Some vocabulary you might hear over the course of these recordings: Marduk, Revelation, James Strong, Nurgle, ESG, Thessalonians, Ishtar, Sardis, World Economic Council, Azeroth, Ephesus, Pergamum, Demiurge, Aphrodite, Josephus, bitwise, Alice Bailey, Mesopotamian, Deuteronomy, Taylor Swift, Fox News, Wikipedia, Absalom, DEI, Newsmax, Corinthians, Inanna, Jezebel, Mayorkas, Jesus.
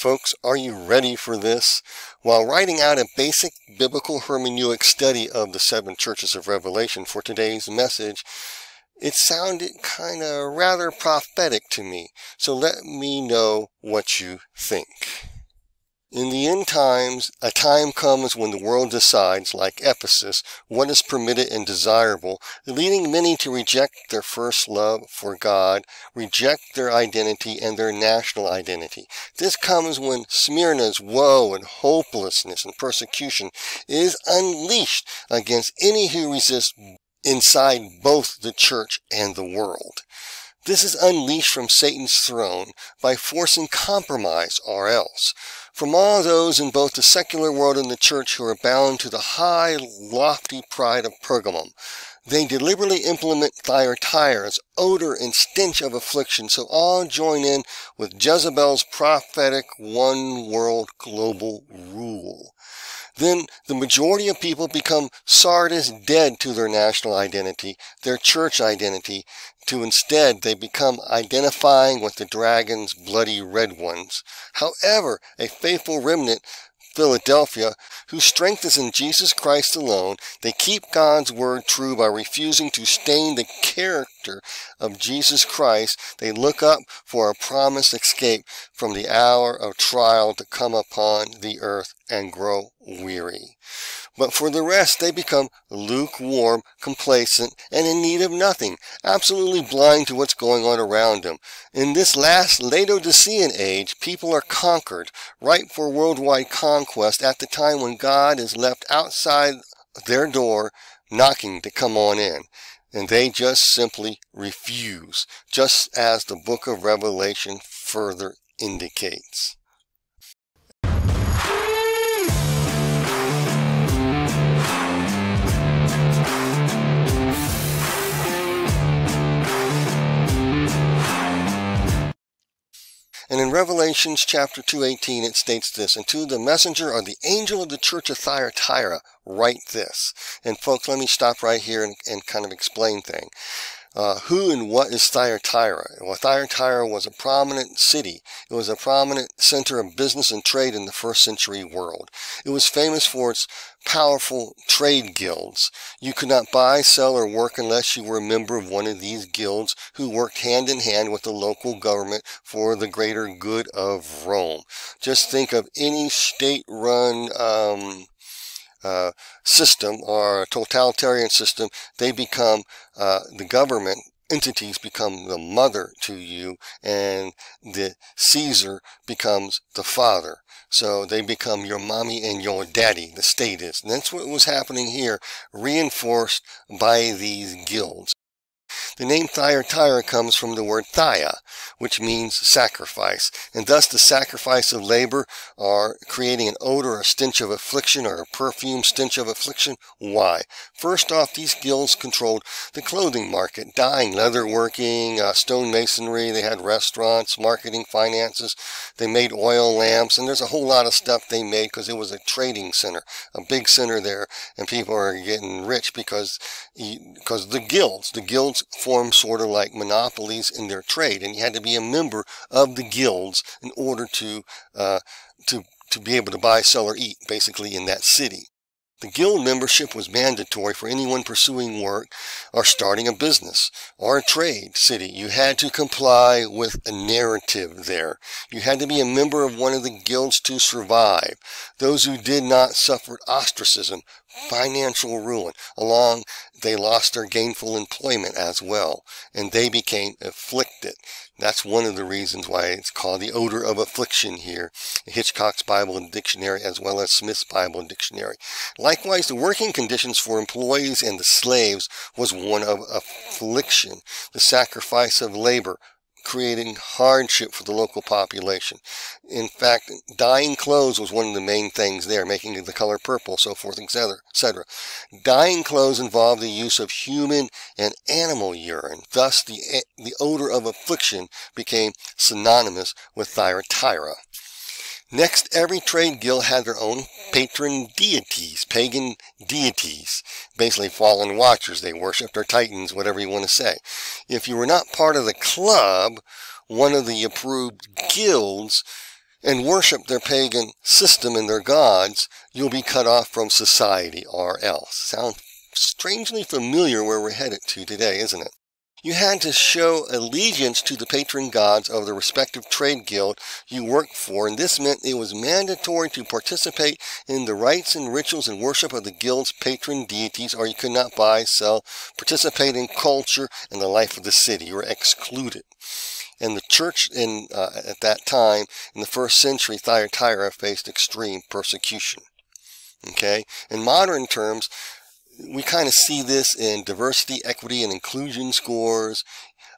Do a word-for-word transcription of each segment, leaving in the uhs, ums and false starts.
Folks, are you ready for this? While writing out a basic biblical hermeneutic study of the seven churches of Revelation for today's message, it sounded kind of rather prophetic to me. So let me know what you think. In the end times, a time comes when the world decides, like Ephesus, what is permitted and desirable, leading many to reject their first love for God, reject their identity and their national identity. This comes when Smyrna's woe and hopelessness and persecution is unleashed against any who resist inside both the church and the world. This is unleashed from Satan's throne by forcing compromise or else. From all those in both the secular world and the church who are bound to the high, lofty pride of Pergamum, they deliberately implement Thyatira's odor and stench of affliction, so all join in with Jezebel's prophetic one-world global rule. Then the majority of people become Sardis, dead to their national identity, their church identity, to instead they become identifying with the dragon's bloody red ones. However, a faithful remnant, Philadelphia, whose strength is in Jesus Christ alone, they keep God's word true by refusing to stain the character of Jesus Christ. They look up for a promised escape from the hour of trial to come upon the earth and grow weary. But for the rest, they become lukewarm, complacent, and in need of nothing, absolutely blind to what's going on around them. In this last Laodicean age, people are conquered, ripe for worldwide conquest at the time when God is left outside their door, knocking to come on in. And they just simply refuse, just as the book of Revelation further indicates. And in Revelation chapter two eighteen, it states this, "And to the messenger or the angel of the church of Thyatira, write this." And folks, let me stop right here and, and kind of explain things. Uh, who and what is Thyatira? Well, Thyatira was a prominent city. It was a prominent center of business and trade in the first century world. It was famous for its powerful trade guilds. You could not buy, sell, or work unless you were a member of one of these guilds who worked hand in hand with the local government for the greater good of Rome. Just think of any state-run um, Uh, system or totalitarian system. They become uh, the government entities become the mother to you, and the Caesar becomes the father. So they become your mommy and your daddy, the state is. And that's what was happening here, reinforced by these guilds. The name Thyatira comes from the word thia, which means sacrifice, and thus the sacrifice of labor are creating an odor or stench of affliction or a perfume stench of affliction. Why? First off, these guilds controlled the clothing market, dyeing, leatherworking, uh, stonemasonry. They had restaurants, marketing, finances. They made oil lamps, and there's a whole lot of stuff they made because it was a trading center, a big center there, and people are getting rich because, because the guilds, the guilds form sort of like monopolies in their trade, and you had to be a member of the guilds in order to uh, to to be able to buy, sell, or eat, basically, in that city. The guild membership was mandatory for anyone pursuing work or starting a business or a trade city. You had to comply with a narrative there. You had to be a member of one of the guilds to survive. Those who did not suffered ostracism, financial ruin. Along, they lost their gainful employment as well, and they became afflicted. That's one of the reasons why it's called the odor of affliction here, Hitchcock's Bible Dictionary as well as Smith's Bible Dictionary. Likewise, the working conditions for employees and the slaves was one of affliction, the sacrifice of labor, creating hardship for the local population. In fact, dyeing clothes was one of the main things there, making the color purple, so forth, et cetera, et cetera. Dyeing clothes involved the use of human and animal urine. Thus, the, the odor of affliction became synonymous with Thyatira. Next, every trade guild had their own patron deities, pagan deities, basically fallen watchers. They worshipped their titans, whatever you want to say. If you were not part of the club, one of the approved guilds, and worship their pagan system and their gods, you'll be cut off from society or else. Sounds strangely familiar where we're headed to today, isn't it? You had to show allegiance to the patron gods of the respective trade guild you worked for, and this meant it was mandatory to participate in the rites and rituals and worship of the guild's patron deities, or you could not buy, sell, participate in culture and the life of the city. You were excluded. And the church in, uh, at that time, in the first century, Thyatira faced extreme persecution. Okay? In modern terms, we kind of see this in diversity, equity, and inclusion scores,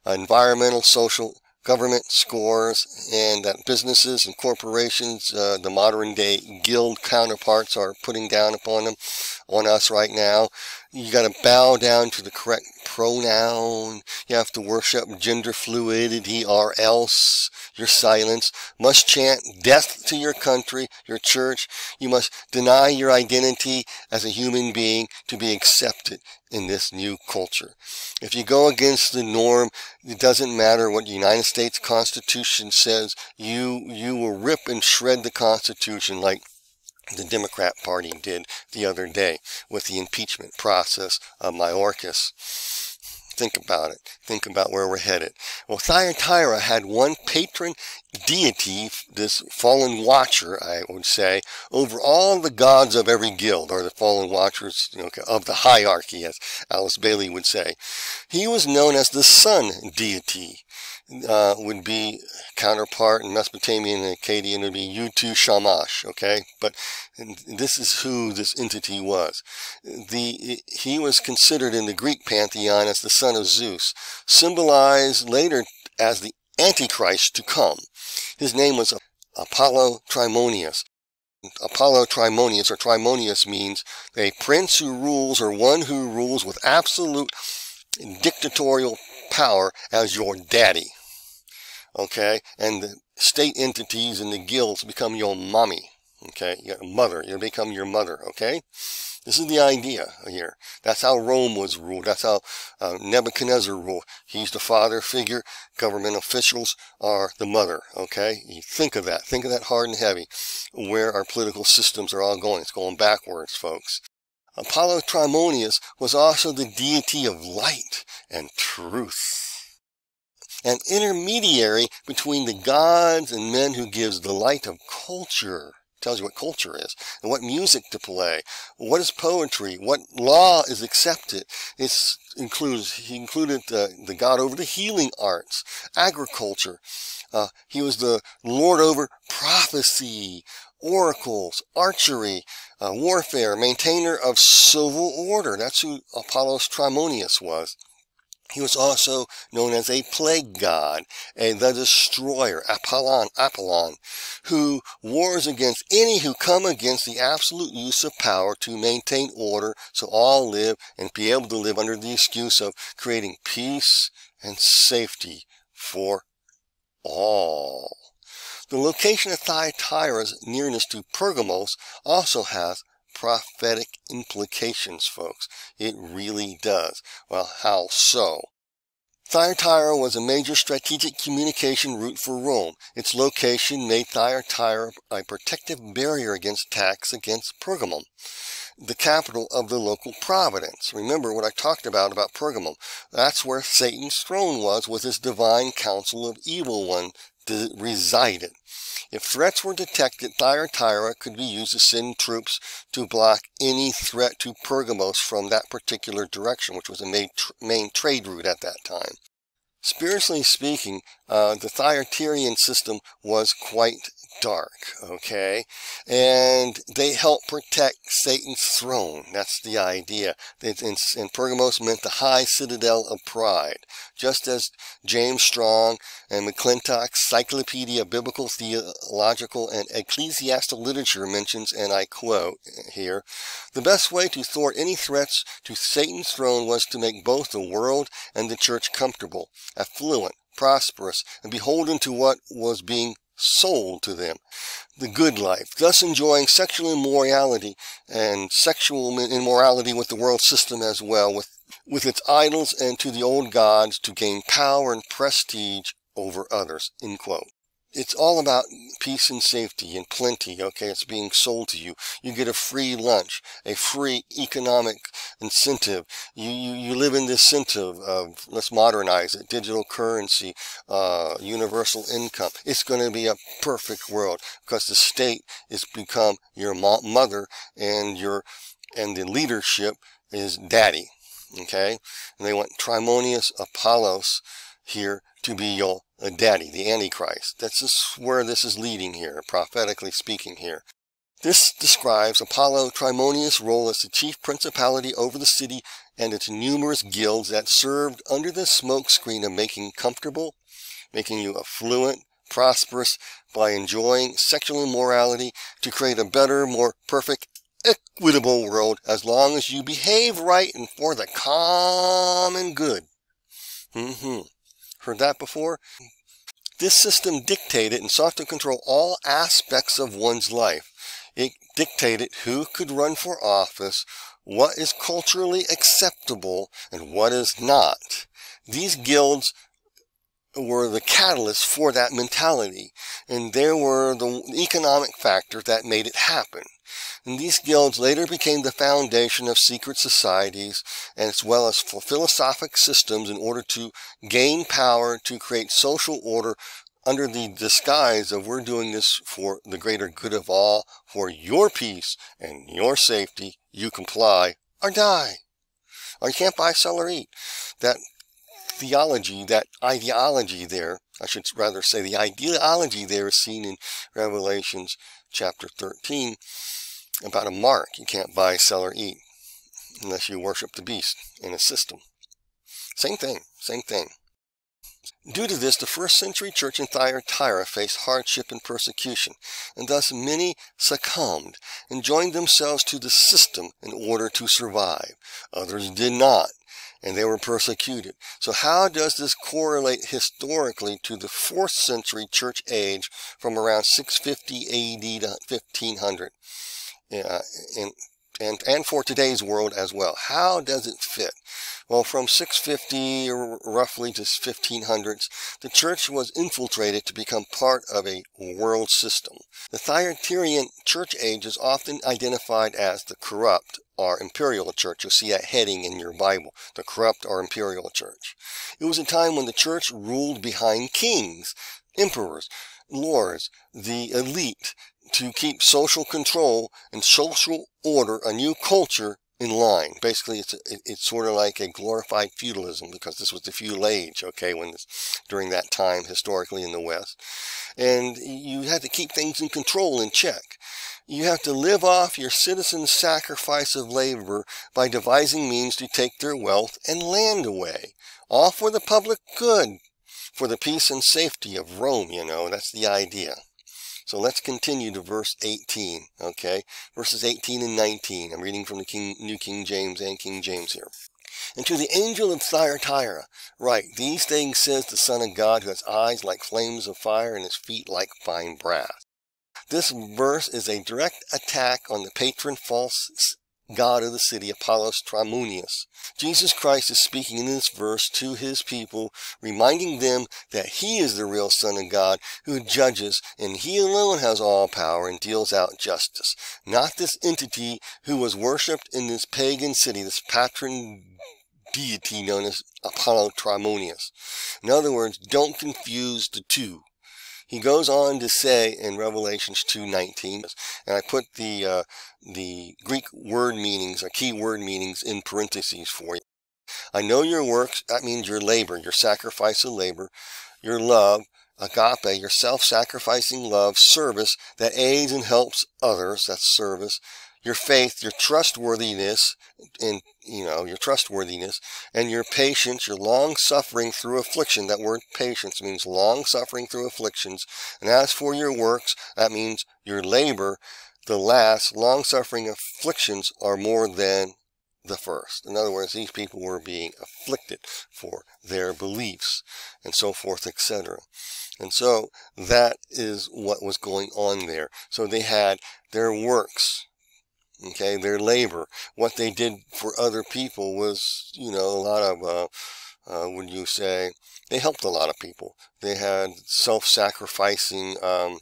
environmental, social, government scores, and that businesses and corporations, uh, the modern day guild counterparts, are putting down upon them, on us right now. You got to bow down to the correct pronoun. You have to worship gender fluidity or else your silence. Must chant death to your country, your church. You must deny your identity as a human being to be accepted in this new culture. If you go against the norm, it doesn't matter what the United States Constitution says, you, you will rip and shred the Constitution like the Democrat Party did the other day with the impeachment process of Mayorkas. Think about it. Think about where we're headed. Well, Thyatira had one patron deity, this fallen watcher, I would say, over all the gods of every guild, or the fallen watchers, you know, of the hierarchy, as Alice Bailey would say. He was known as the sun deity. Uh, would be counterpart in Mesopotamian and Akkadian would be Yutu Shamash, okay? But this is who this entity was. The, he was considered in the Greek pantheon as the son of Zeus, symbolized later as the Antichrist to come. His name was Apollo Trimonius. Apollo Trimonius, or Trimonius, means a prince who rules, or one who rules with absolute dictatorial power as your daddy. Okay? And the state entities and the guilds become your mommy. Okay? Your mother. You become your mother. Okay? This is the idea here. That's how Rome was ruled. That's how uh, Nebuchadnezzar ruled. He's the father figure. Government officials are the mother. Okay? You think of that. Think of that hard and heavy. Where our political systems are all going. It's going backwards, folks. Apollo Trimonius was also the deity of light and truth, an intermediary between the gods and men who gives the light of culture. Tells you what culture is, and what music to play, what is poetry, what law is accepted. It includes, he included the, the god over the healing arts, agriculture. Uh, he was the lord over prophecy, oracles, archery, uh, warfare, maintainer of civil order. That's who Apollo Trimonius was. He was also known as a plague god, a, the destroyer, Apollon, Apollon, who wars against any who come against the absolute use of power to maintain order, so all live and be able to live under the excuse of creating peace and safety for all. The location of Thyatira's nearness to Pergamos also has prophetic implications, folks. It really does. Well, how so? Thyatira was a major strategic communication route for Rome. Its location made Thyatira a protective barrier against attacks against Pergamum, the capital of the local province. Remember what I talked about, about Pergamum. That's where Satan's throne was, with his divine council of evil one resided. If threats were detected, Thyatira could be used to send troops to block any threat to Pergamos from that particular direction, which was a main, tr main trade route at that time. Spiritually speaking, uh, the Thyatirian system was quite dark, okay? And they helped protect Satan's throne. That's the idea. And Pergamos meant the high citadel of pride. Just as James Strong and McClintock's Cyclopedia of Biblical, Theological, and Ecclesiastical Literature mentions, and I quote here, "The best way to thwart any threats to Satan's throne was to make both the world and the church comfortable, affluent, prosperous, and beholden to what was being sold to them, the good life, thus enjoying sexual immorality and sexual immorality with the world system as well, with, with its idols, and to the old gods, to gain power and prestige over others," end quote. It's all about peace and safety and plenty, okay? It's being sold to you. You get a free lunch, a free economic incentive. You, you, you live in the incentive of, let's modernize it, digital currency, uh, universal income. It's going to be a perfect world because the state has become your mother and your, and the leadership is daddy, okay? And they want Trimonius Apollos here to be your daddy, the Antichrist. That's just where this is leading here, prophetically speaking here. This describes Apollo Trimonius' role as the chief principality over the city and its numerous guilds that served under the smokescreen of making comfortable, making you affluent, prosperous by enjoying sexual immorality to create a better, more perfect, equitable world as long as you behave right and for the common good. Mm-hmm. Heard that before? This system dictated and sought to control all aspects of one's life. It dictated who could run for office, what is culturally acceptable, and what is not. These guilds were the catalyst for that mentality, and they were the economic factor that made it happen. And these guilds later became the foundation of secret societies as well as for philosophic systems in order to gain power to create social order under the disguise of we're doing this for the greater good of all, for your peace and your safety, you comply or die. Or you can't buy, sell, or eat. That theology, that ideology there, I should rather say the ideology there is seen in Revelations chapter thirteen. About a mark you can't buy, sell, or eat unless you worship the beast in a system. Same thing, same thing. Due to this, the first century church in Thyatira faced hardship and persecution, and thus many succumbed and joined themselves to the system in order to survive. Others did not, and they were persecuted. So how does this correlate historically to the fourth century church age from around six fifty A D to fifteen hundred? Uh, and, and, and for today's world as well. How does it fit? Well, from six fifty or roughly to fifteen hundreds, the church was infiltrated to become part of a world system. The Thyatirean church age is often identified as the corrupt or imperial church. You'll see that heading in your Bible, the corrupt or imperial church. It was a time when the church ruled behind kings, emperors, lords, the elite, to keep social control and social order, a new culture, in line. Basically, it's a, it's sort of like a glorified feudalism, because this was the feudal age, okay, when this, during that time historically in the West. And you had to keep things in control and check. You have to live off your citizens' sacrifice of labor by devising means to take their wealth and land away, all for the public good, for the peace and safety of Rome, you know, that's the idea. So let's continue to verse eighteen, okay? Verses eighteen and nineteen. I'm reading from the King, New King James and King James here. And to the angel of Thyatira, write, these things says the Son of God, who has eyes like flames of fire and his feet like fine brass. This verse is a direct attack on the patron false god of the city, Apollos Trimonius. Jesus Christ is speaking in this verse to his people, reminding them that he is the real Son of God who judges, and he alone has all power and deals out justice, not this entity who was worshipped in this pagan city, this patron deity known as Apollo Trimonius. In other words, don't confuse the two. He goes on to say in Revelations two nineteen, and I put the uh, the Greek word meanings, or key word meanings, in parentheses for you. I know your works, that means your labor, your sacrifice of labor, your love, agape, your self-sacrificing love, service that aids and helps others, that's service, your faith, your trustworthiness, and you know, your trustworthiness, and your patience, your long suffering through affliction. That word patience means long suffering through afflictions. And as for your works, that means your labor. The last long suffering afflictions are more than the first. In other words, these people were being afflicted for their beliefs and so forth, et cetera. And so that is what was going on there. So they had their works. Okay, their labor, what they did for other people was, you know, a lot of uh, uh, would you say, they helped a lot of people. They had self-sacrificing um,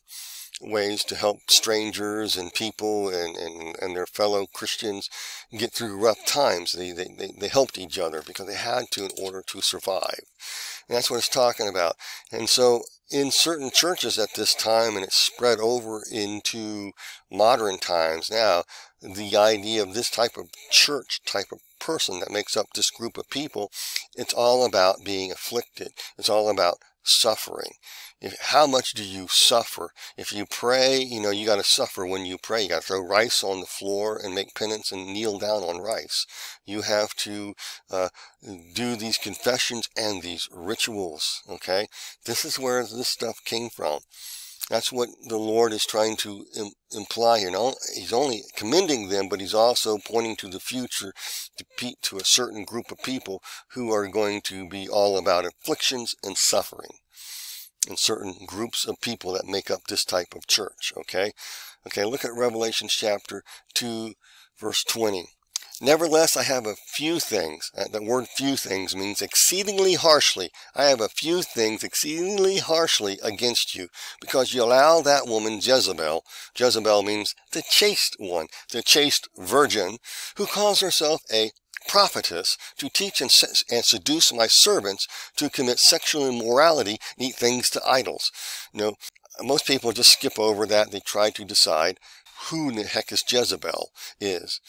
ways to help strangers and people and, and, and their fellow Christians get through rough times. They, they, they, they helped each other because they had to in order to survive. And that's what it's talking about. And so in certain churches at this time, and it's spread over into modern times now, the idea of this type of church, type of person that makes up this group of people, it's all about being afflicted. It's all about suffering. If, how much do you suffer? If you pray, you know, you got to suffer when you pray. You got to throw rice on the floor and make penance and kneel down on rice. You have to uh, do these confessions and these rituals, okay? This is where this stuff came from. That's what the Lord is trying to im imply here. Now, he's only commending them, but he's also pointing to the future, to, pe to a certain group of people who are going to be all about afflictions and suffering, and certain groups of people that make up this type of church, okay? Okay, look at Revelation chapter two, verse twenty. Nevertheless, I have a few things. The word few things means exceedingly harshly. I have a few things exceedingly harshly against you, because you allow that woman Jezebel. Jezebel means the chaste one, the chaste virgin, who calls herself a prophetess, to teach and seduce my servants to commit sexual immorality and eat things to idols. You know, most people just skip over that. They try to decide who the heck is Jezebel is.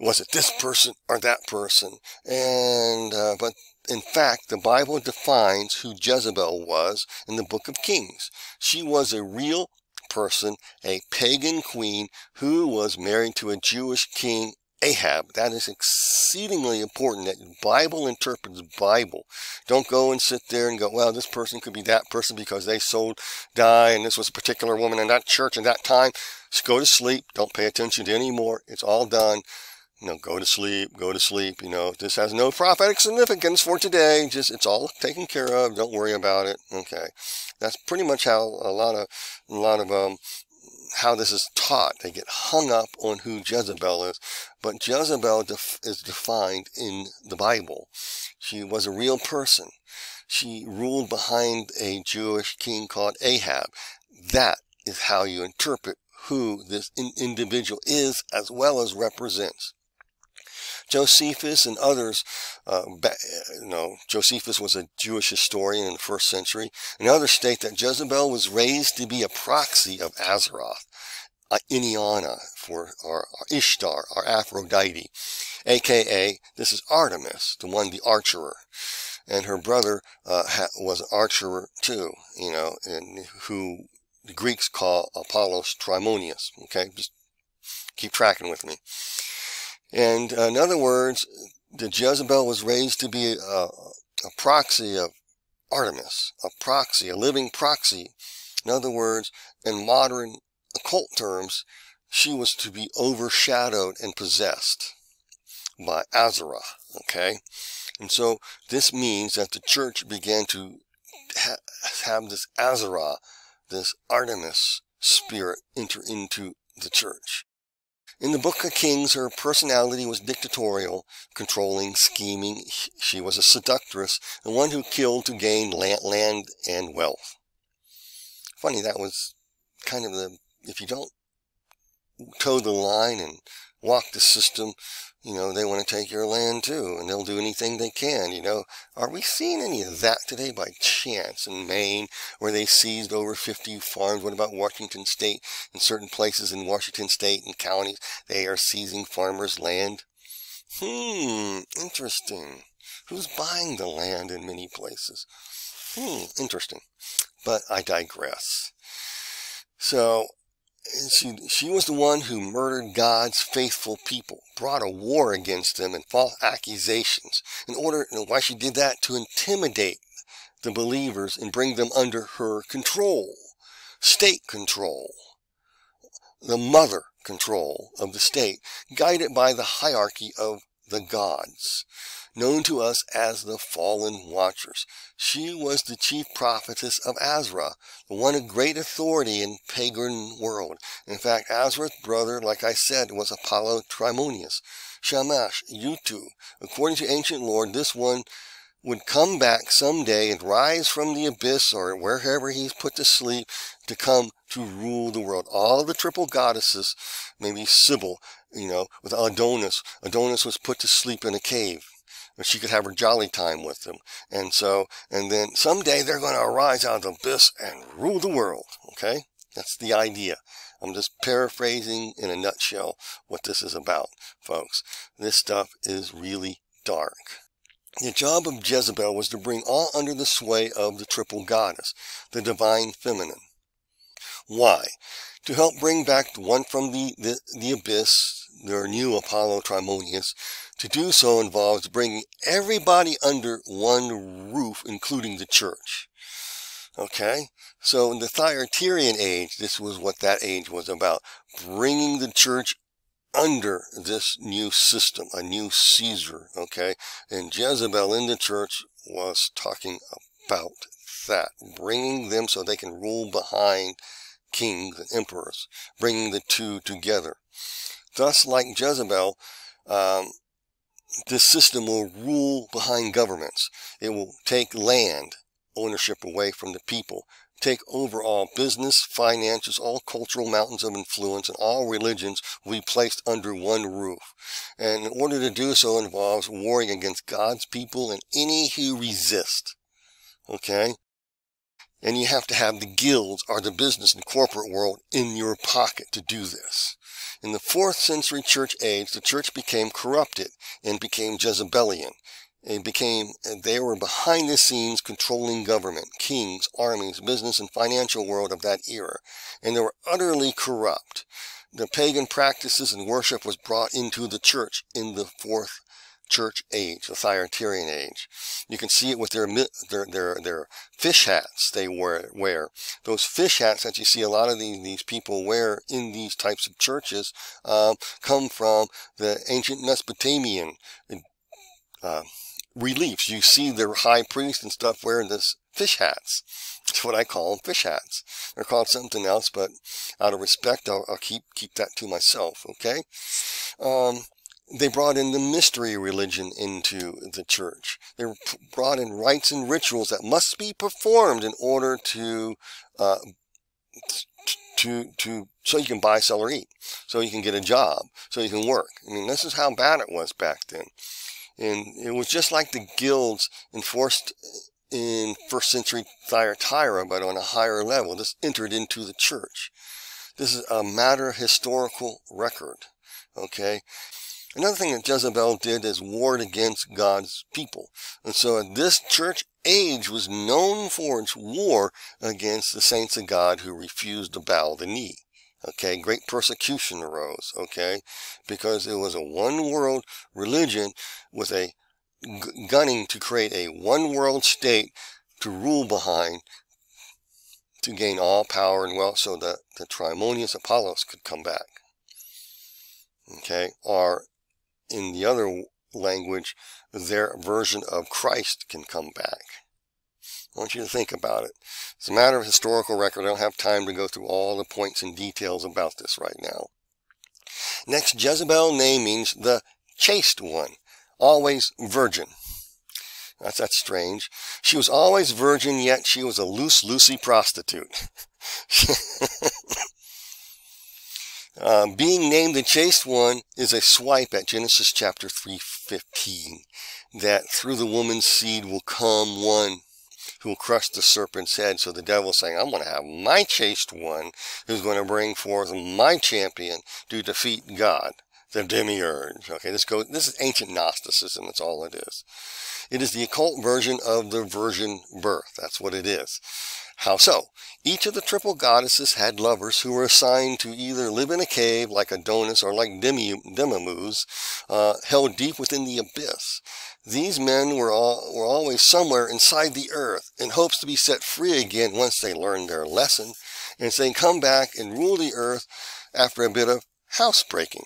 Was it this person or that person? And, uh, but in fact, the Bible defines who Jezebel was in the book of Kings. She was a real person, a pagan queen who was married to a Jewish king, Ahab. That is exceedingly important, that the Bible interprets the Bible. Don't go and sit there and go, well, this person could be that person because they sold dye and this was a particular woman in that church at that time. Just go to sleep. Don't pay attention to it anymore. It's all done. You know, go to sleep, go to sleep, you know, this has no prophetic significance for today, just, it's all taken care of, don't worry about it, okay. That's pretty much how a lot of, a lot of, um, how this is taught. They get hung up on who Jezebel is, but Jezebel def is defined in the Bible. She was a real person. She ruled behind a Jewish king called Ahab. That is how you interpret who this in individual is, as well as represents. Josephus and others, uh, you know, Josephus was a Jewish historian in the first century, and others state that Jezebel was raised to be a proxy of Azeroth, uh, Inanna, for, or, or Ishtar, or Aphrodite, a k a this is Artemis, the one, the archer, and her brother uh, ha was an archer too, you know, and who the Greeks call Apollo Trimonius, okay? Just keep tracking with me. And in other words, the Jezebel was raised to be a, a proxy of Artemis, a proxy, a living proxy. In other words, in modern occult terms, she was to be overshadowed and possessed by Azeroth, okay? And so this means that the church began to ha have this Azeroth, this Artemis spirit enter into the church. In the book of Kings, her personality was dictatorial, controlling, scheming. She was a seductress, and one who killed to gain land and wealth. Funny, that was kind of the, if you don't toe the line and walk the system, you know, they want to take your land too, and they'll do anything they can, you know. Are we seeing any of that today by chance in Maine, where they seized over fifty farms? What about Washington State? In certain places in Washington State and counties, they are seizing farmers' land. Hmm, interesting. Who's buying the land in many places? Hmm, interesting. But I digress. So, And she, she was the one who murdered God's faithful people, brought a war against them and false accusations in order, and why she did that, to intimidate the believers and bring them under her control, state control, the mother control of the state, guided by the hierarchy of the gods, known to us as the Fallen Watchers. She was the chief prophetess of Azeroth, the one of great authority in pagan world. In fact, Azeroth's brother, like I said, was Apollo Trimonius, Shamash, Yutu. According to ancient lore, this one would come back someday and rise from the abyss or wherever he's put to sleep to come to rule the world. All the triple goddesses, maybe Sybil, you know, with Adonis. Adonis was put to sleep in a cave, but she could have her jolly time with them. And so, and then someday they're going to arise out of the abyss and rule the world, okay? That's the idea. I'm just paraphrasing in a nutshell what this is about, folks. This stuff is really dark. The job of Jezebel was to bring all under the sway of the triple goddess, the divine feminine. Why? To help bring back the one from the, the, the abyss, their new Apollo Trimonius. To do so involves bringing everybody under one roof, including the church. Okay? So in the Thyatirian age, this was what that age was about, bringing the church under this new system, a new Caesar, okay? And Jezebel in the church was talking about that, bringing them so they can rule behind kings and emperors, bringing the two together. Thus, like Jezebel, um, this system will rule behind governments. It will take land ownership away from the people, take over all business, finances, all cultural mountains of influence, and all religions will be placed under one roof. And in order to do so involves warring against God's people and any who resist. Okay? And you have to have the guilds or the business and corporate world in your pocket to do this. In the fourth century church age, the church became corrupted and became Jezebelian. It became, they were behind the scenes controlling government, kings, armies, business, and financial world of that era. And they were utterly corrupt. The pagan practices and worship was brought into the church in the fourth church age, the Thyatirian age. You can see it with their their their, their fish hats they wear, wear. Those fish hats that you see a lot of these, these people wear in these types of churches um, come from the ancient Mesopotamian uh, reliefs. You see their high priests and stuff wearing this fish hats. That's what I call them, fish hats. They're called something else, but out of respect, I'll, I'll keep keep that to myself. Okay. Um, they brought in the mystery religion into the church. They brought in rites and rituals that must be performed in order to uh, to to so you can buy, sell, or eat, so you can get a job, so you can work. I mean, this is how bad it was back then. And it was just like the guilds enforced in first century Thyatira, but on a higher level. This entered into the church. This is a matter of historical record, okay? Another thing that Jezebel did is warred against God's people. And so this church age was known for its war against the saints of God who refused to bow the knee. Okay, great persecution arose, okay, because it was a one-world religion with a g gunning to create a one-world state to rule behind to gain all power and wealth so that the Trimonius Apollos could come back, okay, or in the other language, their version of Christ can come back. I want you to think about it. It's a matter of historical record. I don't have time to go through all the points and details about this right now. Next, Jezebel's name means the chaste one, always virgin. That's, that's strange. She was always virgin, yet she was a loose-loosey prostitute. uh, being named the chaste one is a swipe at Genesis chapter three fifteen, that through the woman's seed will come one who will crush the serpent's head. So the devil's saying, I'm going to have my chaste one who's going to bring forth my champion to defeat God, the Demiurge. Okay, this goes, this is ancient Gnosticism. That's all it is. It is the occult version of the virgin birth. That's what it is. How so? Each of the triple goddesses had lovers who were assigned to either live in a cave like Adonis or like Demiurge, uh, held deep within the abyss. These men were, all, were always somewhere inside the earth in hopes to be set free again once they learned their lesson, and so they come back and rule the earth after a bit of housebreaking.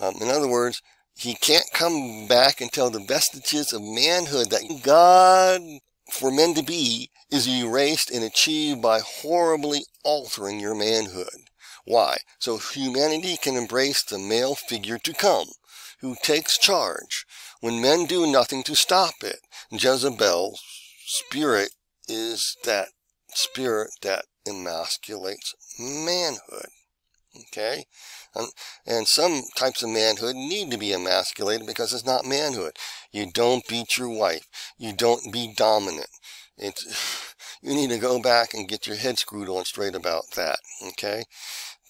Um, in other words, he can't come back until the vestiges of manhood that God for men to be is erased and achieved by horribly altering your manhood. Why? So humanity can embrace the male figure to come, who takes charge, When men do nothing to stop it, Jezebel's spirit is that spirit that emasculates manhood. Okay? And, and some types of manhood need to be emasculated because it's not manhood. You don't beat your wife. You don't be dominant. It's, you need to go back and get your head screwed on straight about that. Okay?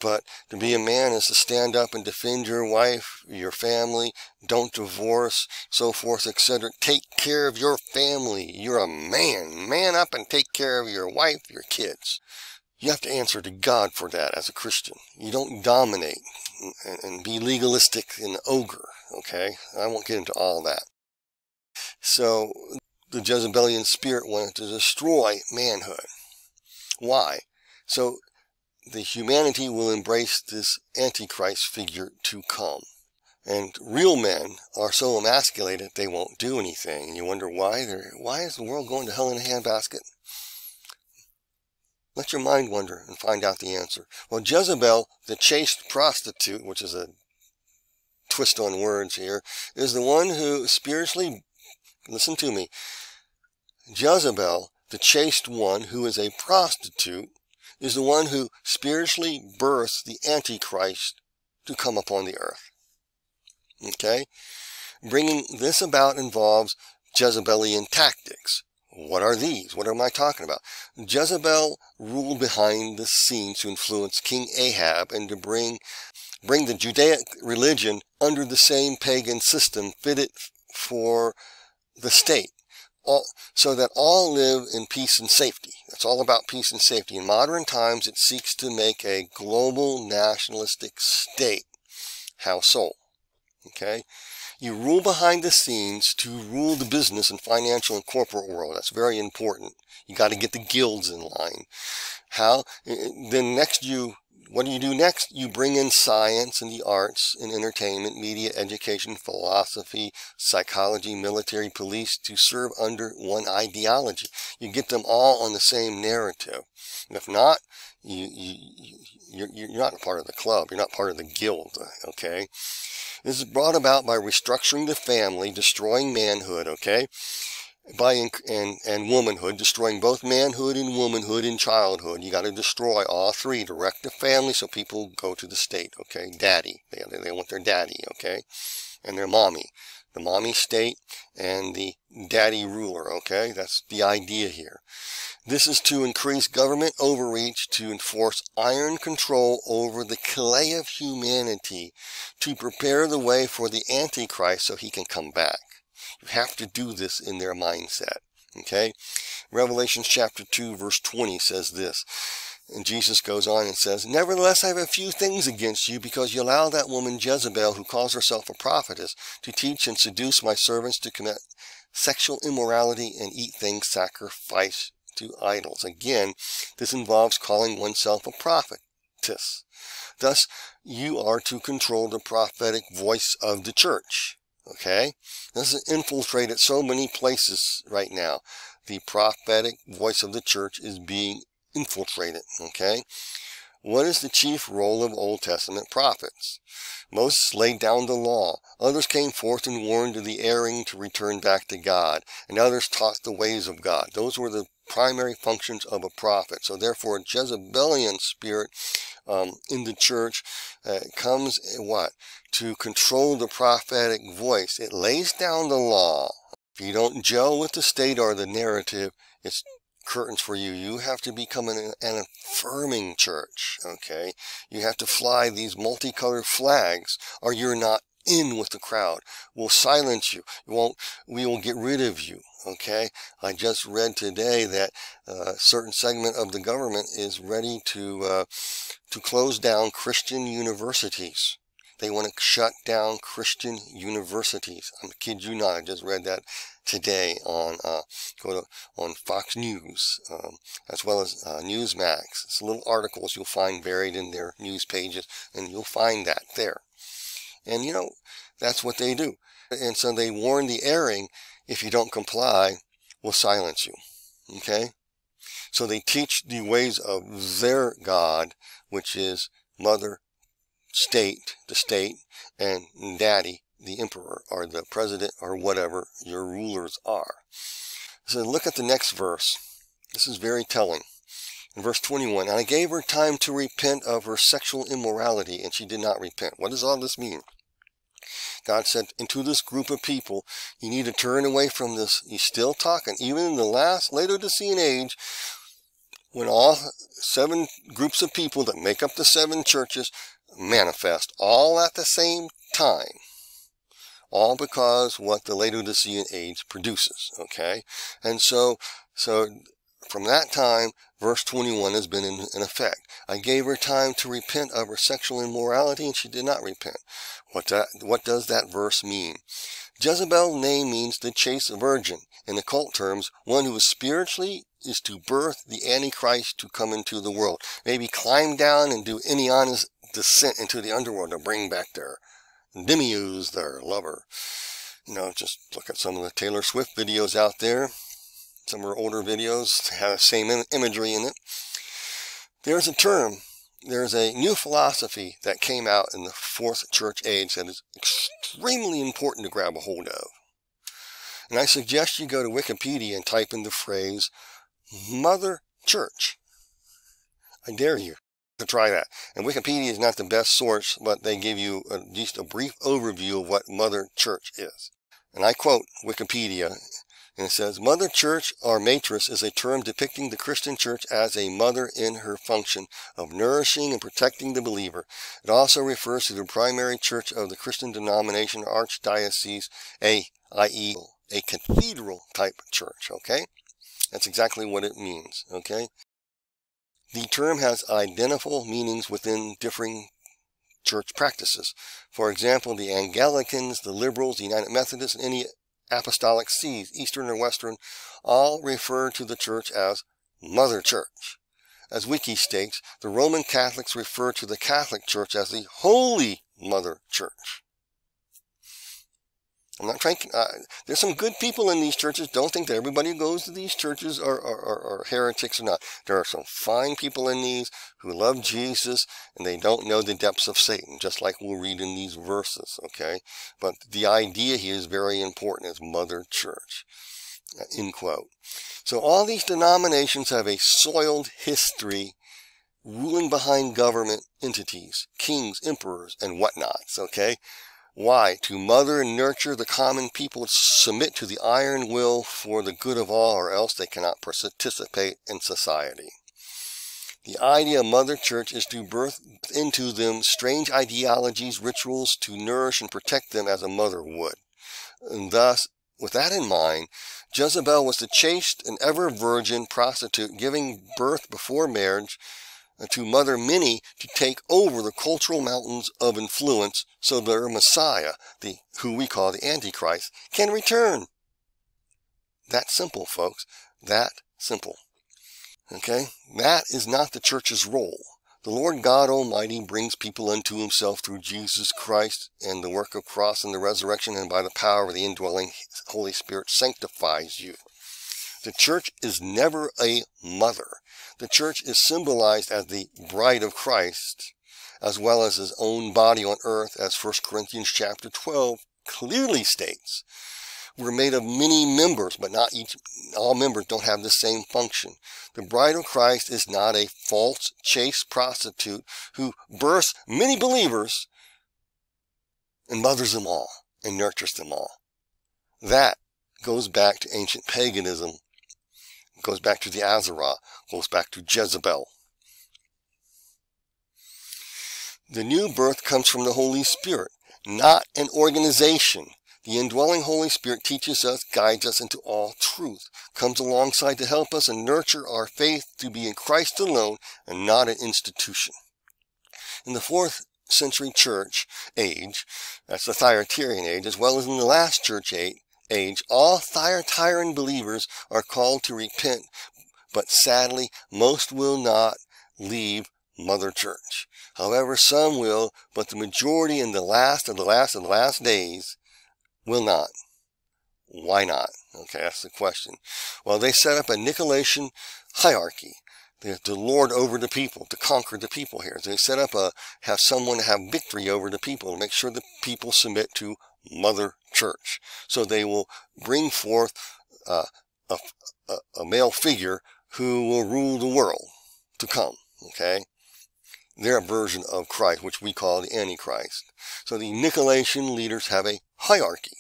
But to be a man is to stand up and defend your wife, your family, don't divorce, so forth, et cetera. Take care of your family. You're a man. Man up and take care of your wife, your kids. You have to answer to God for that as a Christian. You don't dominate and, and be legalistic and ogre, okay? I won't get into all that. So the Jezebelian spirit wanted to destroy manhood. Why? So the humanity will embrace this Antichrist figure to come. And real men are so emasculated they won't do anything. And you wonder why they're, why is the world going to hell in a handbasket? Let your mind wonder and find out the answer. Well, Jezebel, the chaste prostitute, which is a twist on words here, is the one who spiritually, listen to me, Jezebel, the chaste one who is a prostitute, is the one who spiritually births the Antichrist to come upon the earth. Okay? Bringing this about involves Jezebelian tactics. What are these? What am I talking about? Jezebel ruled behind the scenes to influence King Ahab and to bring, bring the Judaic religion under the same pagan system fitted for the state, all, so that all live in peace and safety. It's all about peace and safety. In modern times, it seeks to make a global nationalistic state. How so? Okay? You rule behind the scenes to rule the business and financial and corporate world. That's very important. You got to get the guilds in line. How? Then next you, what do you do next? You bring in science and the arts and entertainment, media, education, philosophy, psychology, military, police to serve under one ideology. You get them all on the same narrative. And if not, you, you, you, you're, you're not a part of the club. You're not part of the guild. Okay? This is brought about by restructuring the family, destroying manhood, okay, by and, and womanhood, destroying both manhood and womanhood in childhood. You got to destroy all three, direct the family so people go to the state, okay, daddy. They, they want their daddy, okay, and their mommy. The mommy state and the daddy ruler, okay? That's the idea here. This is to increase government overreach, to enforce iron control over the clay of humanity, to prepare the way for the Antichrist so he can come back. You have to do this in their mindset, okay? Revelation chapter two, verse twenty says this. And Jesus goes on and says, "Nevertheless, I have a few things against you, because you allow that woman Jezebel, who calls herself a prophetess, to teach and seduce my servants to commit sexual immorality and eat things sacrificed to idols." Again, this involves calling oneself a prophetess. Thus, you are to control the prophetic voice of the church. Okay? This is infiltrated so many places right now. The prophetic voice of the church is being infiltrate it, okay? What is the chief role of Old Testament prophets? Moses laid down the law. Others came forth and warned the erring to return back to God. And others taught the ways of God. Those were the primary functions of a prophet. So therefore, a Jezebelian spirit um, in the church uh, comes, what? To control the prophetic voice. It lays down the law. If you don't gel with the state or the narrative, it's curtains for you. You have to become an, an affirming church, okay? You have to fly these multicolored flags, or you're not in with the crowd. We'll silence you. You won't, we will get rid of you, okay? I just read today that uh, a certain segment of the government is ready to, uh, to close down Christian universities. They want to shut down Christian universities. I kid you not. I just read that today on uh, go to, on Fox News, um, as well as uh, Newsmax. It's little articles you'll find buried in their news pages, and you'll find that there. And, you know, that's what they do. And so they warn the erring, if you don't comply, we'll silence you. Okay? So they teach the ways of their God, which is mother, state, the state, and daddy, the emperor or the president or whatever your rulers are. So look at the next verse. This is very telling. In verse twenty-one, and I gave her time to repent of her sexual immorality, and she did not repent. What does all this mean? God said, into this group of people, you need to turn away from this. He's still talking. Even in the last Laodicean age, when all seven groups of people that make up the seven churches manifest all at the same time, all because what the Laodicean age produces, okay? And so, so from that time, verse twenty-one has been in, in effect. I gave her time to repent of her sexual immorality, and she did not repent. What, that, what does that verse mean? Jezebel's name means the chaste virgin. In occult terms, one who is spiritually is to birth the Antichrist to come into the world. Maybe climb down and do any honest descent into the underworld to bring back their Demiurge, their lover. You know, just look at some of the Taylor Swift videos out there. Some of her older videos have the same imagery in it. There's a term, there's a new philosophy that came out in the fourth church age that is extremely important to grab a hold of. And I suggest you go to Wikipedia and type in the phrase Mother Church. I dare you to try that. And Wikipedia is not the best source, but they give you a, just a brief overview of what Mother Church is. And I quote Wikipedia. And it says, Mother Church or Matris is a term depicting the Christian church as a mother in her function of nourishing and protecting the believer. It also refers to the primary church of the Christian denomination or archdiocese, that is a cathedral-type church, okay? That's exactly what it means, okay? The term has identical meanings within differing church practices. For example, the Anglicans, the Liberals, the United Methodists, and any apostolic sees, Eastern or Western, all refer to the church as Mother Church. As Wiki states, the Roman Catholics refer to the Catholic Church as the Holy Mother Church. I'm not trying to, uh, there's some good people in these churches. Don't think that everybody who goes to these churches are, are, are, are heretics or not. There are some fine people in these who love Jesus, and they don't know the depths of Satan, just like we'll read in these verses, okay? But the idea here is very important, as Mother Church, end quote. So all these denominations have a soiled history ruling behind government entities, kings, emperors, and whatnots, okay? Why? To mother and nurture the common people, submit to the iron will for the good of all, or else they cannot participate in society. The idea of Mother Church is to birth into them strange ideologies, rituals, to nourish and protect them as a mother would. And thus, with that in mind, Jezebel was the chaste and ever-virgin prostitute giving birth before marriage to mother many to take over the cultural mountains of influence so their Messiah, the who we call the Antichrist, can return. That simple, folks. That simple. Okay? That is not the church's role. The Lord God Almighty brings people unto himself through Jesus Christ and the work of cross and the resurrection, and by the power of the indwelling Holy Spirit sanctifies you. The church is never a mother. The church is symbolized as the bride of Christ, as well as his own body on earth, as First Corinthians chapter twelve clearly states. We're made of many members, but not each, all members don't have the same function. The bride of Christ is not a false, chaste prostitute who births many believers and mothers them all and nurtures them all. That goes back to ancient paganism. Goes back to the Azeroth, goes back to Jezebel. The new birth comes from the Holy Spirit, not an organization. The indwelling Holy Spirit teaches us, guides us into all truth, comes alongside to help us and nurture our faith to be in Christ alone and not an institution. In the fourth century church age, that's the Thyatiran age, as well as in the last church age, Age, all Thyatiran believers are called to repent, but sadly, most will not leave Mother Church. However, some will, but the majority in the last of the last of the last days will not. Why not? Okay, that's the question. Well, they set up a Nicolaitian hierarchy. They have to lord over the people, to conquer the people here. They set up a, have someone to have victory over the people, to make sure the people submit to mother church. So they will bring forth uh, a, a, a male figure who will rule the world to come, okay? Their version of Christ, which we call the Antichrist. So the Nicolaitian leaders have a hierarchy.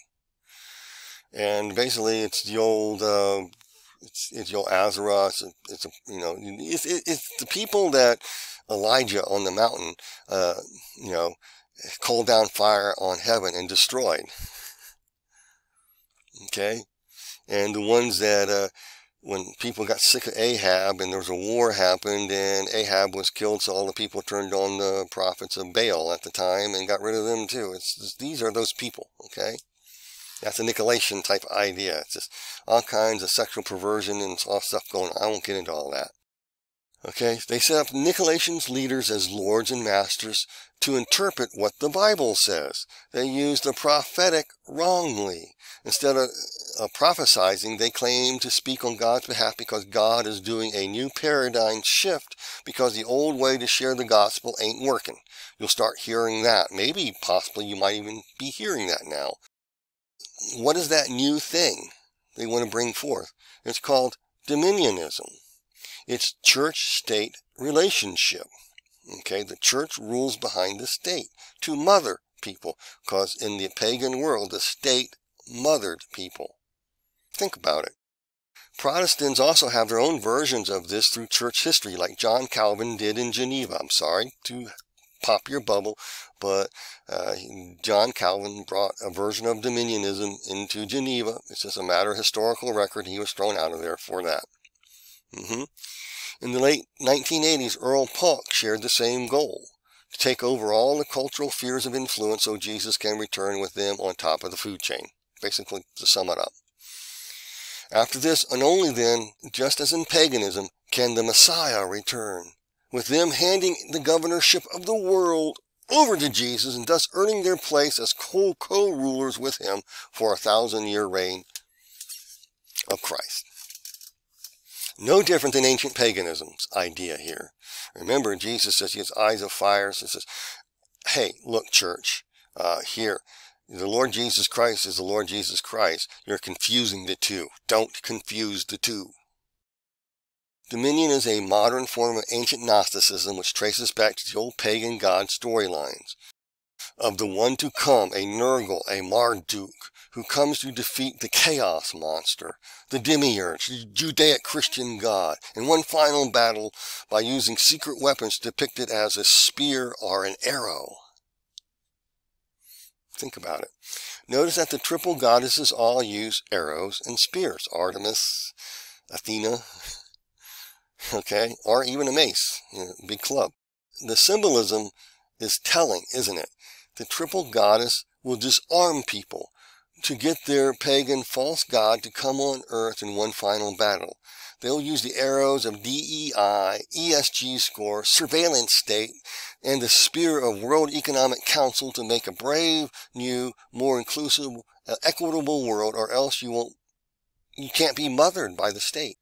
And basically it's the old, uh, it's, it's the old Azeroth. It's, it's a, you know, it's, it's the people that Elijah on the mountain, uh, you know, called down fire on heaven and destroyed. Okay? And the ones that, uh, when people got sick of Ahab and there was a war happened and Ahab was killed, so all the people turned on the prophets of Baal at the time and got rid of them too. It's just, these are those people, okay? That's a Nicolaitian type idea. It's just all kinds of sexual perversion and all stuff going on. I won't get into all that. Okay, they set up Nicolaitian leaders as lords and masters to interpret what the Bible says. They use the prophetic wrongly. Instead of uh, prophesizing, they claim to speak on God's behalf because God is doing a new paradigm shift because the old way to share the gospel ain't working. You'll start hearing that. Maybe, possibly, you might even be hearing that now. What is that new thing they want to bring forth? It's called dominionism. It's church-state relationship. Okay, the church rules behind the state to mother people, because in the pagan world, the state mothered people. Think about it. Protestants also have their own versions of this through church history, like John Calvin did in Geneva. I'm sorry to pop your bubble, but uh, John Calvin brought a version of dominionism into Geneva. It's just a matter of historical record. He was thrown out of there for that. Mm-hmm. In the late nineteen eighties, Earl Polk shared the same goal, to take over all the cultural spheres of influence so Jesus can return with them on top of the food chain, basically to sum it up. After this, and only then, just as in paganism, can the Messiah return, with them handing the governorship of the world over to Jesus and thus earning their place as co-co-rulers with him for a thousand-year reign of Christ. No different than ancient paganism's idea here. Remember, Jesus says he has eyes of fire. So he says, hey, look, church, uh, here, the Lord Jesus Christ is the Lord Jesus Christ. You're confusing the two. Don't confuse the two. Dominion is a modern form of ancient Gnosticism which traces back to the old pagan god storylines of the one to come, a Nurgle, a Marduk, who comes to defeat the chaos monster, the Demiurge, the Judaic-Christian god, in one final battle by using secret weapons depicted as a spear or an arrow. Think about it. Notice that the triple goddesses all use arrows and spears. Artemis, Athena, okay, or even a mace, you know, big club. The symbolism is telling, isn't it? The triple goddess will disarm people to get their pagan false god to come on earth in one final battle. They'll use the arrows of D E I, E S G score, surveillance state, and the spear of World Economic Council to make a brave, new, more inclusive, uh, equitable world, or else you won't, you can't be mothered by the state.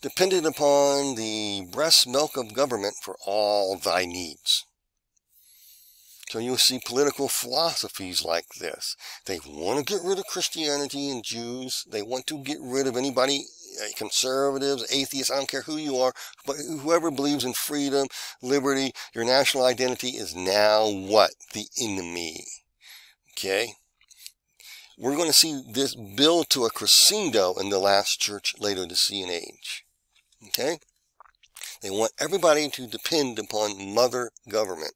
Dependent upon the breast milk of government for all thy needs. So you'll see political philosophies like this. They want to get rid of Christianity and Jews. They want to get rid of anybody, conservatives, atheists, I don't care who you are, but whoever believes in freedom, liberty, your national identity is now what? The enemy. Okay? We're going to see this build to a crescendo in the last church Laodicean age. Okay? They want everybody to depend upon mother government,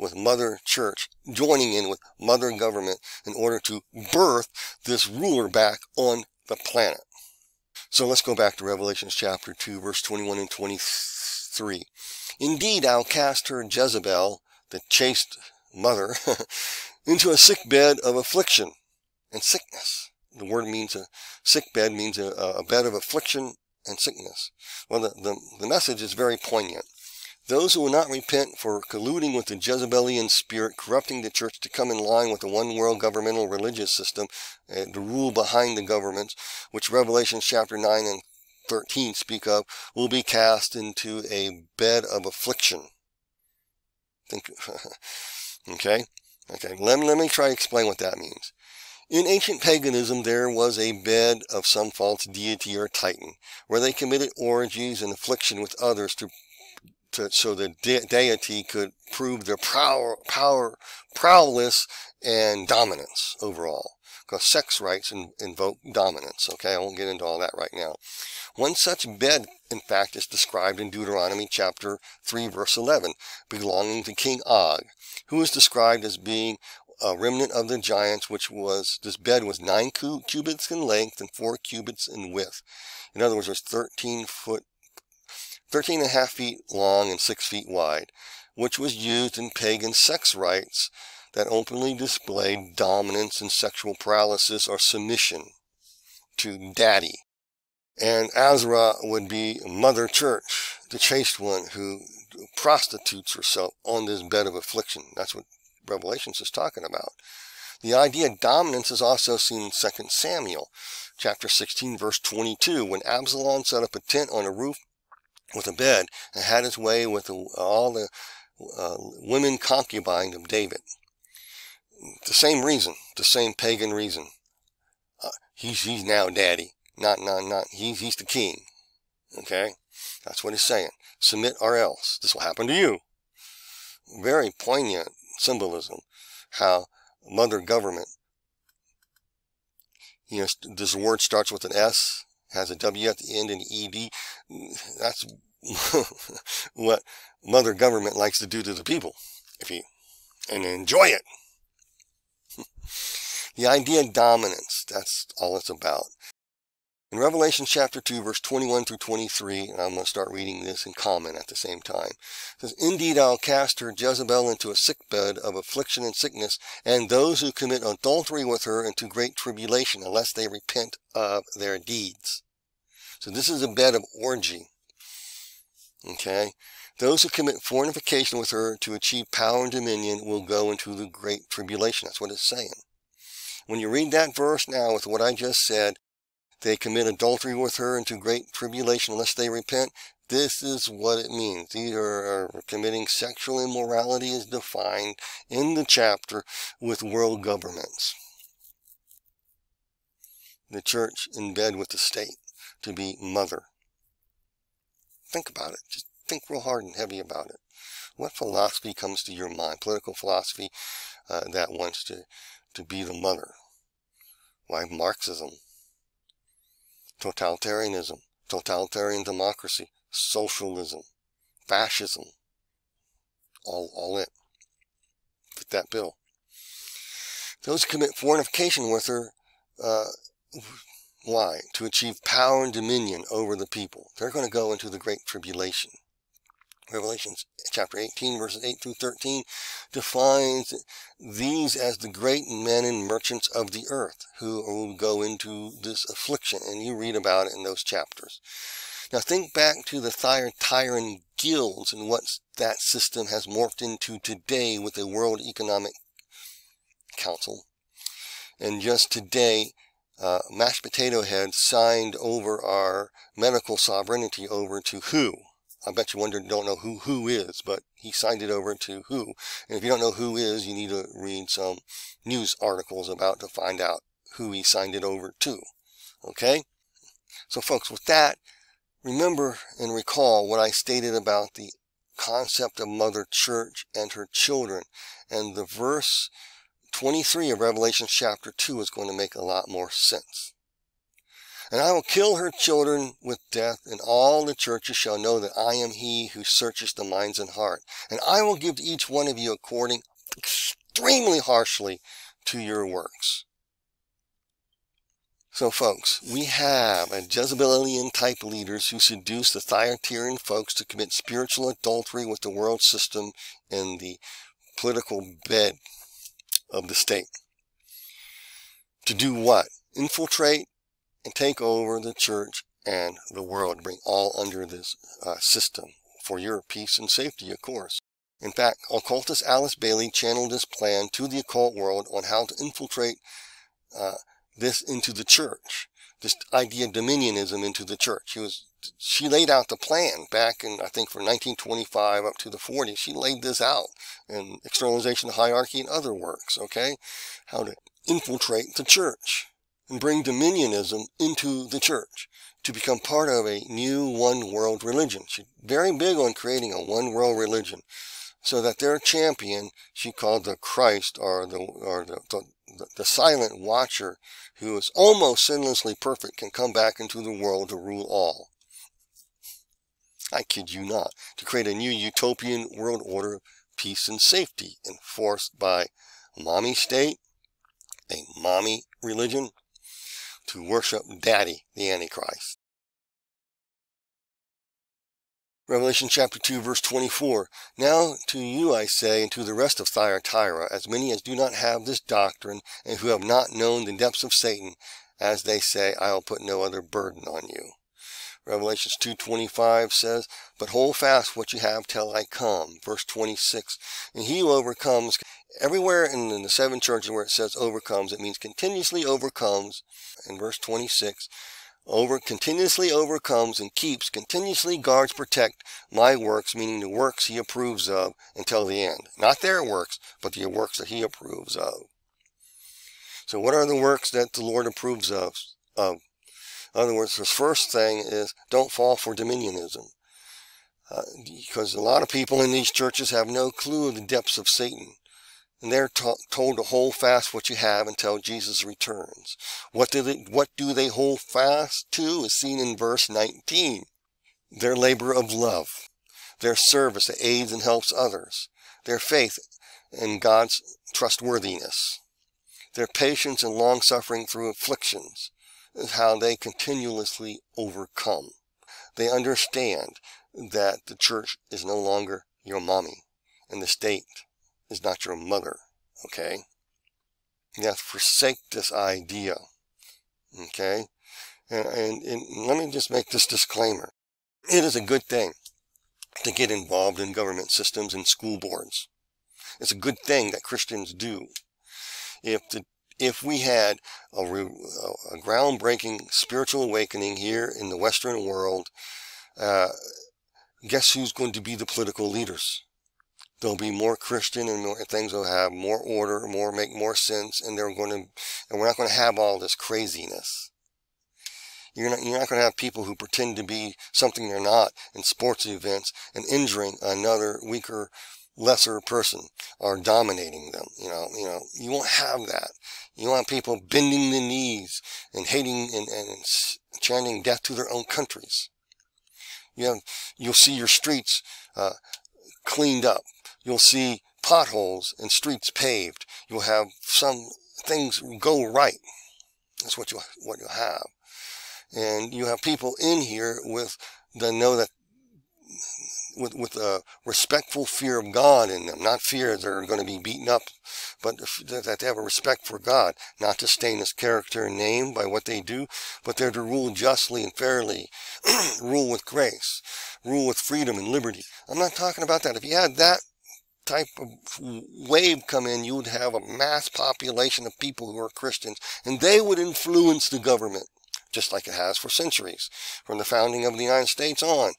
with mother church joining in with mother government in order to birth this ruler back on the planet. So let's go back to Revelation chapter two, verse twenty-one and twenty-three. Indeed, I'll cast her, Jezebel, the chaste mother, into a sick bed of affliction and sickness. The word means a sick bed means a, a bed of affliction and sickness. Well, the, the, the message is very poignant. Those who will not repent for colluding with the Jezebelian spirit, corrupting the church to come in line with the one-world governmental religious system, uh, the rule behind the governments, which Revelation chapter nine and thirteen speak of, will be cast into a bed of affliction. Think, okay? Okay, let, let me try to explain what that means. In ancient paganism, there was a bed of some false deity or titan, where they committed orgies and affliction with others to, to so the de deity could prove their prow power, prowess and dominance overall. Because sex rites in, invoke dominance. Okay, I won't get into all that right now. One such bed, in fact, is described in Deuteronomy chapter three, verse eleven, belonging to King Og, who is described as being a remnant of the giants, which was, this bed was nine cu cubits in length and four cubits in width. In other words, it was thirteen foot, thirteen and a half feet long and six feet wide, which was used in pagan sex rites that openly displayed dominance and sexual paralysis or submission to daddy. And Azeroth would be Mother Church, the chaste one who prostitutes herself on this bed of affliction. That's what Revelations is talking about. The idea of dominance is also seen in Second Samuel, chapter sixteen, verse twenty-two, when Absalom set up a tent on a roof with a bed and had his way with all the uh, women concubines of David. The same reason, the same pagan reason. Uh, he's he's now daddy, not not not. He's he's the king. Okay, that's what he's saying. Submit or else this will happen to you. Very poignant symbolism. How mother government. You know, this word starts with an S, has a W at the end and E D. That's what mother government likes to do to the people, if you and enjoy it. The idea of dominance, that's all it's about. In Revelation chapter two, verse twenty-one through twenty-three, and I'm going to start reading this and comment at the same time. It says, "Indeed, I'll cast her, Jezebel, into a sickbed of affliction and sickness, and those who commit adultery with her into great tribulation, unless they repent of their deeds." So this is a bed of orgy. Okay? "Those who commit fornication with her to achieve power and dominion will go into the great tribulation." That's what it's saying. When you read that verse now with what I just said, "They commit adultery with her into great tribulation unless they repent," this is what it means. These are committing sexual immorality as defined in the chapter with world governments. The church in bed with the state to be mother. Think about it. Just think real hard and heavy about it. What philosophy comes to your mind? Political philosophy uh, that wants to, to be the mother. Why Marxism? Totalitarianism. Totalitarian democracy. Socialism. Fascism. All, all it. Fit that bill. "Those who commit fornication with her," uh, why? "To achieve power and dominion over the people." They're going to go into the great tribulation. Revelation chapter eighteen, verses eight through thirteen, defines these as the great men and merchants of the earth who will go into this affliction, and you read about it in those chapters. Now think back to the Thyatiran guilds and what that system has morphed into today with the World Economic Council. And just today, uh, mashed potato heads signed over our medical sovereignty over to who? I bet you wonder, don't know who who is, but he signed it over to who. And if you don't know who is, you need to read some news articles about to find out who he signed it over to. Okay? So folks, with that, remember and recall what I stated about the concept of Mother Church and her children. And the verse twenty-three of Revelation chapter two is going to make a lot more sense. "And I will kill her children with death, and all the churches shall know that I am he who searches the minds and heart. And I will give to each one of you according extremely harshly to your works." So folks, we have a Jezebelian type leaders who seduce the Thyatiran folks to commit spiritual adultery with the world system and the political bed of the state. To do what? Infiltrate and take over the church and the world, bring all under this uh, system for your peace and safety, of course. In fact, occultist Alice Bailey channeled this plan to the occult world on how to infiltrate uh, this into the church, this idea of dominionism into the church. She was she laid out the plan back in, I think, from nineteen twenty-five up to the forties. She laid this out in Externalization of Hierarchy and other works, okay? How to infiltrate the church and bring dominionism into the church to become part of a new one-world religion. She's very big on creating a one-world religion, so that their champion, she called the Christ, or the or the, the, the silent watcher, who is almost sinlessly perfect, can come back into the world to rule all. I kid you not, to create a new utopian world order, peace and safety, enforced by mommy state, a mommy religion, to worship daddy, the Antichrist. Revelation chapter two, verse twenty-four. Now to you I say, and to the rest of Thyatira, as many as do not have this doctrine, and who have not known the depths of Satan, as they say, I will put no other burden on you. Revelation two twenty-five says, but hold fast what you have till I come. Verse twenty-six, and he who overcomes, everywhere in the seven churches where it says overcomes, it means continuously overcomes. In verse twenty-six, over continuously overcomes and keeps, continuously guards, protect my works, meaning the works he approves of, until the end. Not their works, but the works that he approves of. So what are the works that the Lord approves of? of? In other words, the first thing is, don't fall for dominionism. Uh, because a lot of people in these churches have no clue of the depths of Satan. And they're told to hold fast what you have until Jesus returns. What do they, what do they hold fast to is seen in verse nineteen. Their labor of love, their service that aids and helps others, their faith in God's trustworthiness, their patience and long-suffering through afflictions is how they continuously overcome. They understand that the church is no longer your mommy, and the state is not your mother, okay? You have to forsake this idea, okay? And, and, and let me just make this disclaimer. It is a good thing to get involved in government systems and school boards. It's a good thing that Christians do. If, the, if we had a, a groundbreaking spiritual awakening here in the Western world, uh, guess who's going to be the political leaders? They'll be more Christian, and more, things will have more order, more make more sense, and they're going to, and we're not going to have all this craziness. You're not, you're not going to have people who pretend to be something they're not in sports events and injuring another weaker, lesser person, or dominating them. You know, you know, you won't have that. You won't have people bending the knees and hating and, and chanting death to their own countries. You have, you'll see your streets uh, cleaned up. You'll see potholes and streets paved. You'll have some things go right. That's what you'll, what you'll have. And you have people in here with the know that, with, with a respectful fear of God in them. Not fear they're going to be beaten up, but that they have a respect for God. Not to stain his character and name by what they do, but they're to rule justly and fairly, rule with grace, rule with freedom and liberty. I'm not talking about that. If you had that type of wave come in, you would have a mass population of people who are Christians, and they would influence the government, just like it has for centuries, from the founding of the United States on.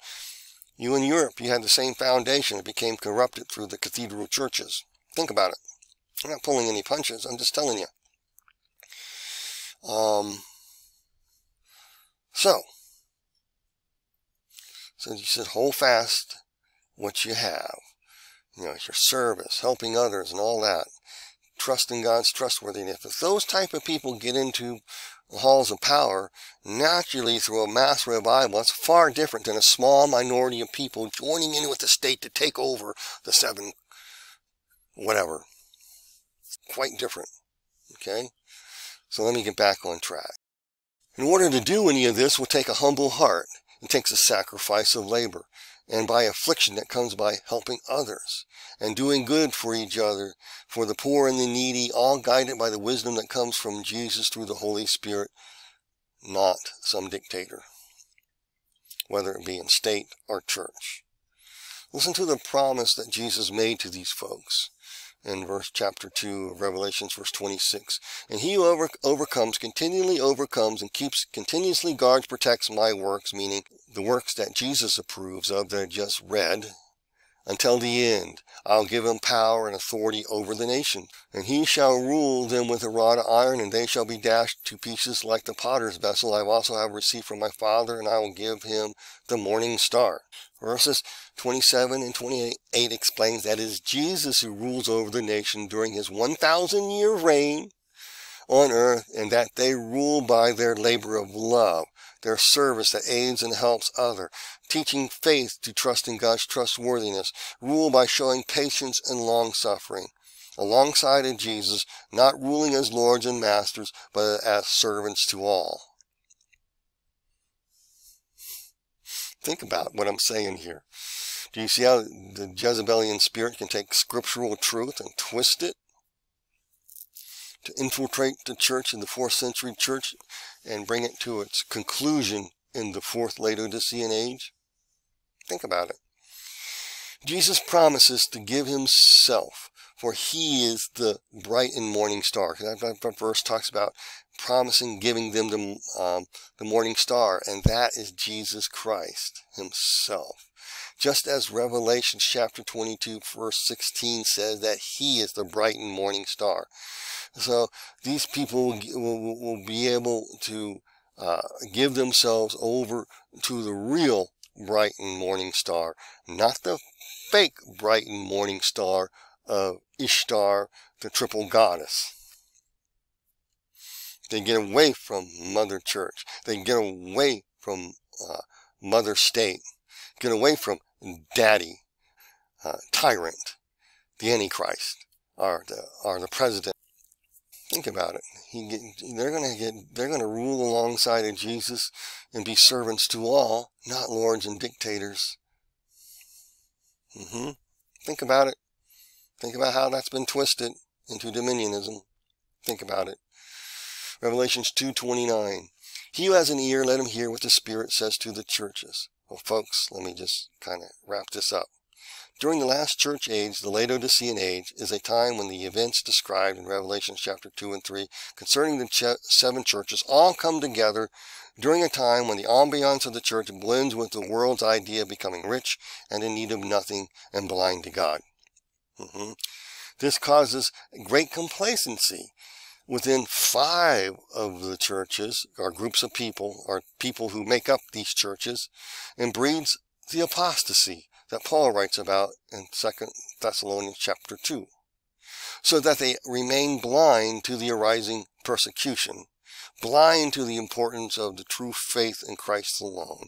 You in Europe, you had the same foundation that became corrupted through the cathedral churches. Think about it. I'm not pulling any punches, I'm just telling you. Um, so, so you said, hold fast what you have. You know, it's your service, helping others and all that. Trust in God's trustworthiness. If those type of people get into the halls of power, naturally through a mass revival, it's far different than a small minority of people joining in with the state to take over the seven, whatever. Quite different. Okay? So let me get back on track. In order to do any of this will take a humble heart. It takes a sacrifice of labor, and by affliction that comes by helping others and doing good for each other, for the poor and the needy, all guided by the wisdom that comes from Jesus through the Holy Spirit, not some dictator, whether it be in state or church. Listen to the promise that Jesus made to these folks in verse chapter two of Revelations, verse twenty-six. And he who over, overcomes, continually overcomes, and keeps, continuously guards, protects my works, meaning the works that Jesus approves of that I just read, until the end. I'll give him power and authority over the nation, and he shall rule them with a rod of iron, and they shall be dashed to pieces like the potter's vessel. I also have received from my Father, and I will give him the morning star. Verses twenty-seven and twenty-eight explains that it is Jesus who rules over the nation during his one thousand year reign on earth, and that they rule by their labor of love, their service that aids and helps others, teaching faith to trust in God's trustworthiness, rule by showing patience and long-suffering, alongside of Jesus, not ruling as lords and masters, but as servants to all. Think about what I'm saying here. Do you see how the Jezebelian spirit can take scriptural truth and twist it to infiltrate the church in the fourth century church and bring it to its conclusion in the fourth Laodicean age? Think about it. Jesus promises to give himself, for he is the bright and morning star. That verse talks about promising giving them the, um, the morning star, and that is Jesus Christ himself. Just as Revelation chapter twenty-two verse sixteen says that he is the bright and morning star. So these people will, will, will be able to uh, give themselves over to the real bright and morning star, not the fake bright and morning star of Ishtar, the triple goddess. They get away from Mother Church. They get away from uh, Mother State. Get away from Daddy, uh, Tyrant, the Antichrist, or the, or the President. Think about it. He get, they're going to get. They're going to rule alongside of Jesus and be servants to all, not lords and dictators. Mm-hmm. Think about it. Think about how that's been twisted into dominionism. Think about it. Revelations two twenty-nine. He who has an ear, let him hear what the Spirit says to the churches. Well, folks, let me just kind of wrap this up. During the last church age, the Laodicean age, is a time when the events described in Revelation chapter two and three concerning the ch seven churches all come together during a time when the ambiance of the church blends with the world's idea of becoming rich and in need of nothing and blind to God. Mm-hmm. This causes great complacency within five of the churches, or groups of people, or people who make up these churches, and breeds the apostasy that Paul writes about in Second Thessalonians chapter two, so that they remain blind to the arising persecution, blind to the importance of the true faith in Christ alone,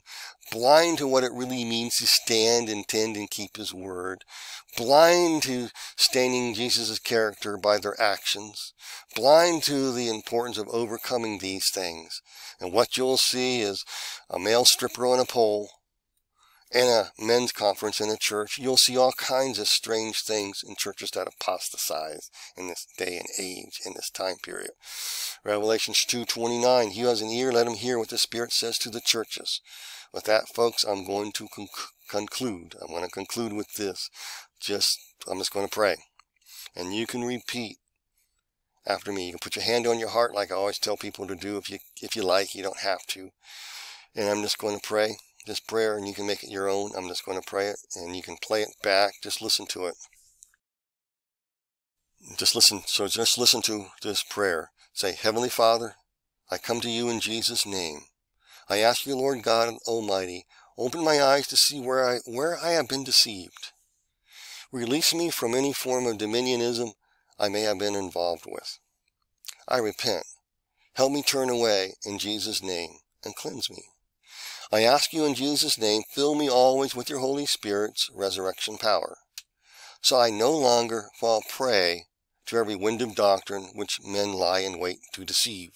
blind to what it really means to stand and tend and keep his word, blind to staining Jesus' character by their actions, blind to the importance of overcoming these things. And what you'll see is a male stripper on a pole and a men's conference in a church. You'll see all kinds of strange things in churches that apostatize in this day and age, in this time period. Revelations two twenty-nine, he who has an ear, let him hear what the Spirit says to the churches. With that, folks, I'm going to conc conclude. I'm going to conclude with this. Just, I'm just going to pray. And you can repeat after me. You can put your hand on your heart like I always tell people to do. If you, if you like, you don't have to. And I'm just going to pray this prayer, and you can make it your own. I'm just going to pray it, and you can play it back. Just listen to it. Just listen. So just listen to this prayer. Say, Heavenly Father, I come to you in Jesus' name. I ask you, Lord God Almighty, open my eyes to see where I, where I have been deceived. Release me from any form of dominionism I may have been involved with. I repent. Help me turn away in Jesus' name and cleanse me. I ask you in Jesus' name, fill me always with your Holy Spirit's resurrection power, so I no longer fall prey to every wind of doctrine which men lie in wait to deceive.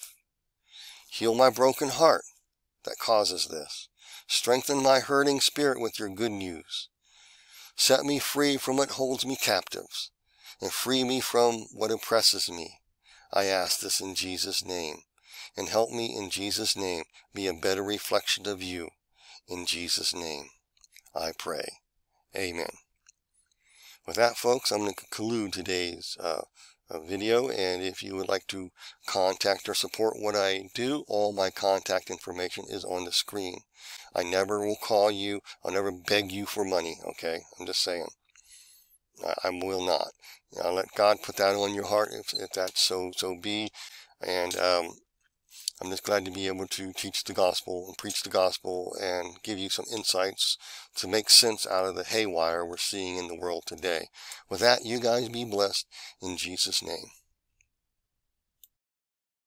Heal my broken heart that causes this. Strengthen my hurting spirit with your good news. Set me free from what holds me captives, and free me from what oppresses me. I ask this in Jesus' name. And help me in Jesus' name be a better reflection of you. In Jesus' name I pray. Amen. with that, folks, I'm going to conclude today's uh, video. And if you would like to contact or support what I do, all my contact information is on the screen. I never will call you. I'll never beg you for money, okay? I'm just saying. I, I will not. I let God put that on your heart if, if that's so, so be. And um, I'm just glad to be able to teach the gospel and preach the gospel and give you some insights to make sense out of the haywire we're seeing in the world today. With that, you guys be blessed in Jesus' name.